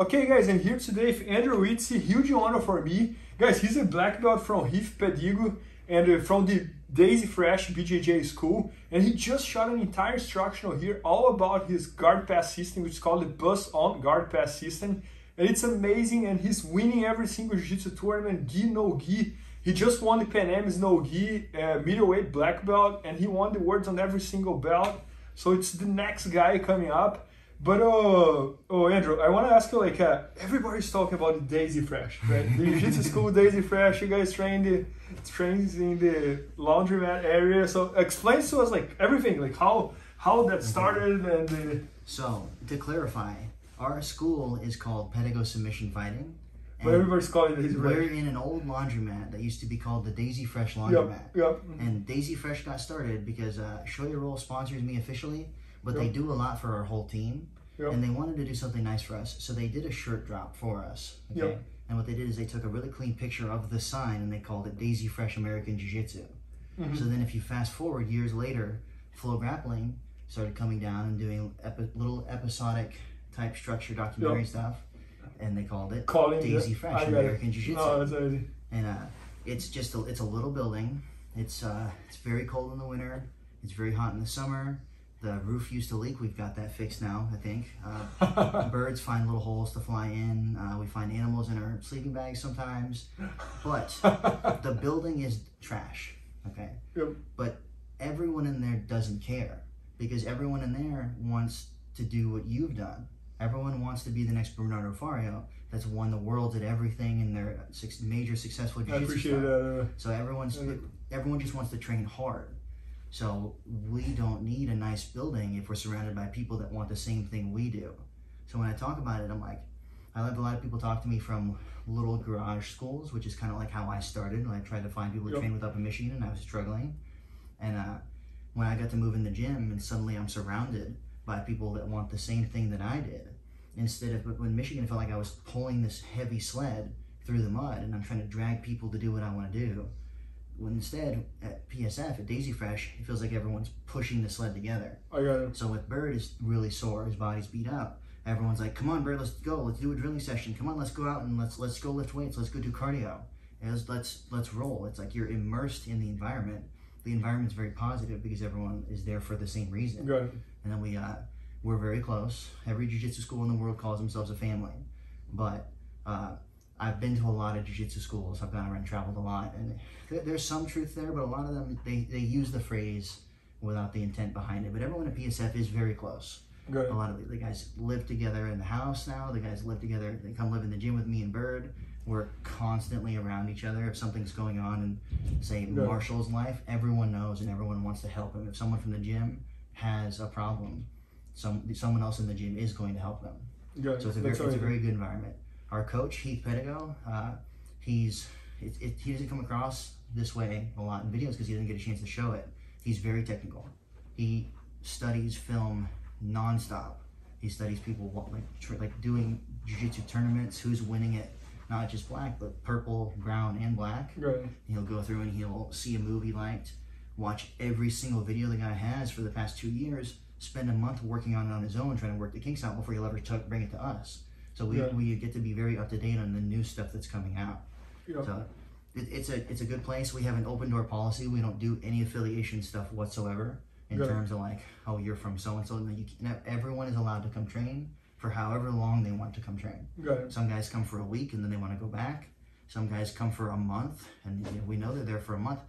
Okay guys, I'm here today with Andrew Wiltse, huge honor for me. Guys, he's a black belt from Heath Pedigo and from the Daisy Fresh BJJ school, and he just shot an entire instructional here all about his guard pass system, which is called the Buzz Saw Guard Pass System, and it's amazing, and he's winning every single jiu-jitsu tournament, gi, no gi. He just won the Pan Am's no gi middleweight black belt, and he won the worlds on every single belt, so it's the next guy coming up. But Andrew, I want to ask you, like, everybody's talking about the Daisy Fresh, right? The jiu-jitsu school Daisy Fresh, you guys trains in the laundromat area. So explain to us, like, everything, like how that started and the... So to clarify, our school is called Pedigo Submission Fighting. But everybody's calling it Daisy Fresh. We're in an old laundromat that used to be called the Daisy Fresh laundromat. Yep. And Daisy Fresh got started because Show Your Role sponsors me officially. But yep, they do a lot for our whole team, yep, and they wanted to do something nice for us, so they did a shirt drop for us, okay? Yep. And what they did is they took a really clean picture of the sign and they called it Daisy Fresh American Jiu-Jitsu. Mm-hmm. So then if you fast forward years later, Flo Grappling started coming down and doing little episodic type structure documentary, yep, stuff, and they called it Daisy Fresh American Jiu-Jitsu. Oh, and it's just it's a little building. It's very cold in the winter, it's very hot in the summer. The roof used to leak. We've got that fixed now, I think. Birds find little holes to fly in. We find animals in our sleeping bags sometimes. But the building is trash, okay? Yep. But everyone in there doesn't care because everyone in there wants to do what you've done. Everyone wants to be the next Bernardo Faria that's won the world at everything and they're major successful jiu-jitsu. I appreciate that. So everyone just wants to train hard. So we don't need a nice building if we're surrounded by people that want the same thing we do. So when I talk about it, I'm like, I let a lot of people talk to me from little garage schools, which is kind of like how I started. I tried to find people to, yep, train with up a machine and I was struggling. And when I got to move in the gym and suddenly I'm surrounded by people that want the same thing that I did. Instead of, when Michigan felt like I was pulling this heavy sled through the mud and I'm trying to drag people to do what I want to do. When instead, at PSF, at Daisy Fresh, it feels like everyone's pushing the sled together. I got it. So with Bird is really sore, his body's beat up. Everyone's like, come on Bird, let's go, let's do a drilling session. Come on, let's go out and let's go lift weights, let's go do cardio. And let's roll. It's like you're immersed in the environment. The environment's very positive because everyone is there for the same reason. Got it. And then we're very close. Every jiu-jitsu school in the world calls themselves a family. But I've been to a lot of jiu-jitsu schools. I've gone around and traveled a lot, and there's some truth there, but a lot of them, they use the phrase without the intent behind it. But everyone at PSF is very close. Good. A lot of the guys live together in the house now. The guys live together. They come live in the gym with me and Bird. We're constantly around each other. If something's going on in, say, good, Marshall's life, everyone knows and everyone wants to help him. If someone from the gym has a problem, someone else in the gym is going to help them. Good. So it's a very good environment. Our coach, Heath Pedigo, he doesn't come across this way a lot in videos because he doesn't get a chance to show it. He's very technical. He studies film nonstop. He studies people like doing jiu-jitsu tournaments, who's winning it, not just black, but purple, brown, and black. Right. He'll go through and he'll see a move he liked, watch every single video the guy has for the past 2 years, spend a month working on it on his own, trying to work the kinks out before he'll ever bring it to us. So we get to be very up to date on the new stuff that's coming out. Yeah. So it's a good place. We have an open door policy. We don't do any affiliation stuff whatsoever in, yeah, terms of like, oh, you're from so and so. And you can have, everyone is allowed to come train for however long they want to come train. Yeah. Some guys come for a week and then they want to go back. Some guys come for a month and we know they're there for a month.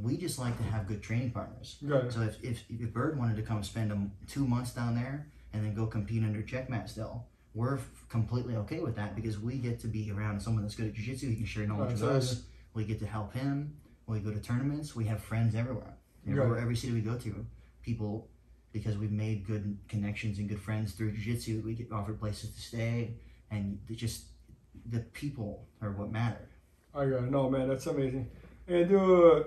We just like to have good training partners. Yeah. So if Bird wanted to come spend 2 months down there and then go compete under Checkmat still, we're completely okay with that because we get to be around someone that's good at jiu-jitsu. He can share knowledge with us. We get to help him. We go to tournaments. We have friends everywhere. Every city we go to, people, because we've made good connections and good friends through jiu-jitsu, we get offered places to stay, and just the people are what matter. I got it. No, man, that's amazing. And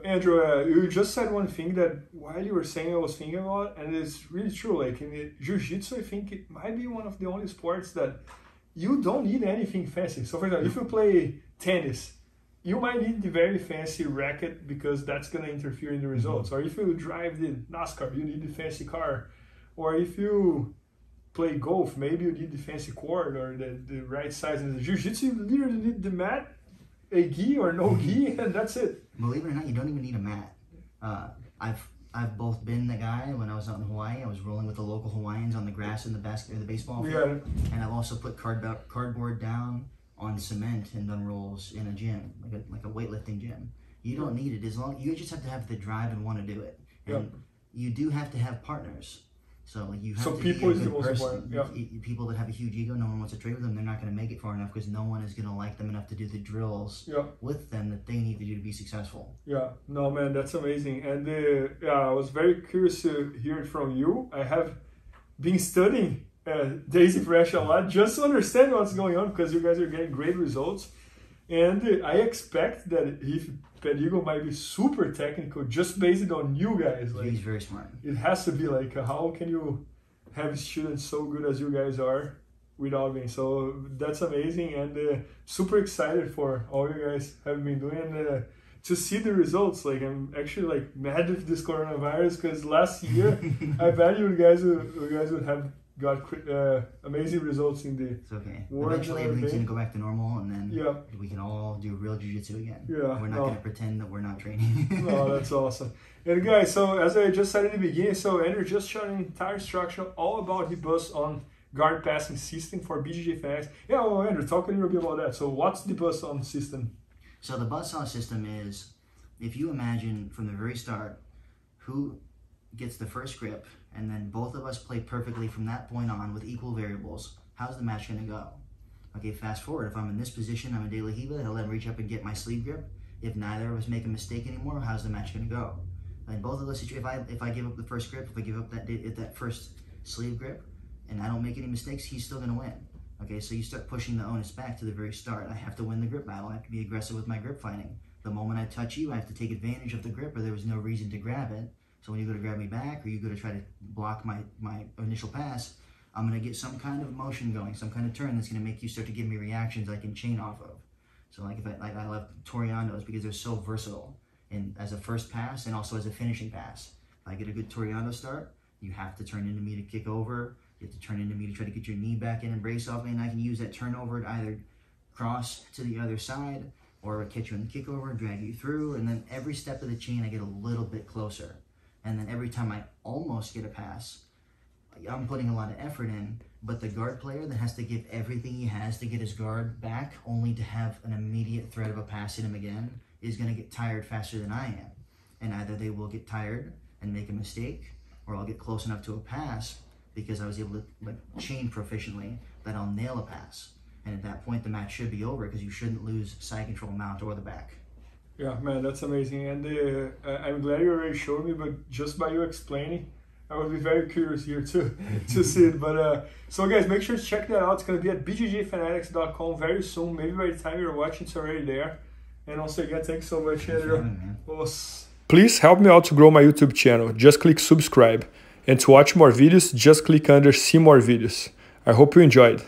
Andrew, you just said one thing that while you were saying I was thinking about, and it's really true. Like in jiu-jitsu, I think it might be one of the only sports that you don't need anything fancy. So for example, if you play tennis, you might need the very fancy racket because that's going to interfere in the results. Mm-hmm. Or if you drive the NASCAR, you need the fancy car. Or if you play golf, maybe you need the fancy cord or the right size of the jiu-jitsu. You literally need the mat, a gi or no gi, and that's it. Believe it or not, you don't even need a mat. I've both been the guy. When I was out in Hawaii, I was rolling with the local Hawaiians on the grass in the basket or the baseball field. Yeah. And I've also put cardboard down on cement and done rolls in a gym, like a weightlifting gym. You don't need it. As long, you just have to have the drive and want to do it. And you do have to have partners. So like, you have to be a good person. People that have a huge ego, no one wants to trade with them. They're not going to make it far enough because no one is going to like them enough to do the drills with them that they need to do to be successful. Yeah, no man, that's amazing. And yeah, I was very curious to hear it from you. I have been studying Daisy Fresh a lot just to understand what's going on, because you guys are getting great results. And I expect that if Pedigo might be super technical just based on you guys. Like, he's very smart. It has to be like, how can you have students so good as you guys are without me? So that's amazing, and super excited for all you guys have been doing, and to see the results. Like, I'm actually like mad with this coronavirus, because last year I bet you guys would have got amazing results in the war. Eventually everything's going to go back to normal, and then we can all do real jiu-jitsu again. We're not going to pretend that we're not training. No, that's awesome. And guys, so as I just said in the beginning, so Andrew just shot an entire instruction all about the Buzz on guard passing system for BJJ fans. Yeah, well, Andrew, talk a little bit about that. So what's the Buzz on system? So the Buzz on system is, if you imagine from the very start, who gets the first grip, and then both of us play perfectly from that point on with equal variables. How's the match gonna go? Okay, fast forward, if I'm in this position, I'm in De La Riva, I'll let him reach up and get my sleeve grip. If neither of us make a mistake anymore, how's the match gonna go? And both of us, if I give up the first grip, if I give up that first sleeve grip, and I don't make any mistakes, he's still gonna win. Okay, so you start pushing the onus back to the very start. I have to win the grip battle. I have to be aggressive with my grip fighting. The moment I touch you, I have to take advantage of the grip, or there was no reason to grab it. So when you go to grab me back, or you go to try to block my initial pass, I'm gonna get some kind of motion going, some kind of turn that's gonna make you start to give me reactions I can chain off of. So like, I love Torreandos because they're so versatile, and as a first pass and also as a finishing pass. If I get a good Torreando start, you have to turn into me to kick over, you have to turn into me to try to get your knee back in and brace off me, and I can use that turnover to either cross to the other side, or catch you in the kickover, drag you through, and then every step of the chain I get a little bit closer. And then every time I almost get a pass, I'm putting a lot of effort in, but the guard player that has to give everything he has to get his guard back, only to have an immediate threat of a pass in him again, is gonna get tired faster than I am. And either they will get tired and make a mistake, or I'll get close enough to a pass because I was able to like chain proficiently that I'll nail a pass. And at that point, the match should be over because you shouldn't lose side control, mount, or the back. Yeah, man, that's amazing. And I'm glad you already showed me, but just by you explaining, I would be very curious here too to see it. But so guys, make sure to check that out. It's going to be at BJJFanatics.com very soon. Maybe by the time you're watching, it's already there. And also, again, thanks so much, Andrew. Please help me out to grow my YouTube channel. Just click subscribe. And to watch more videos, just click under see more videos. I hope you enjoyed.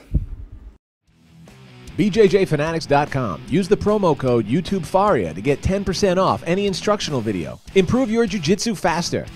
BJJFanatics.com. Use the promo code YouTubeFaria to get 10% off any instructional video. Improve your jiu-jitsu faster.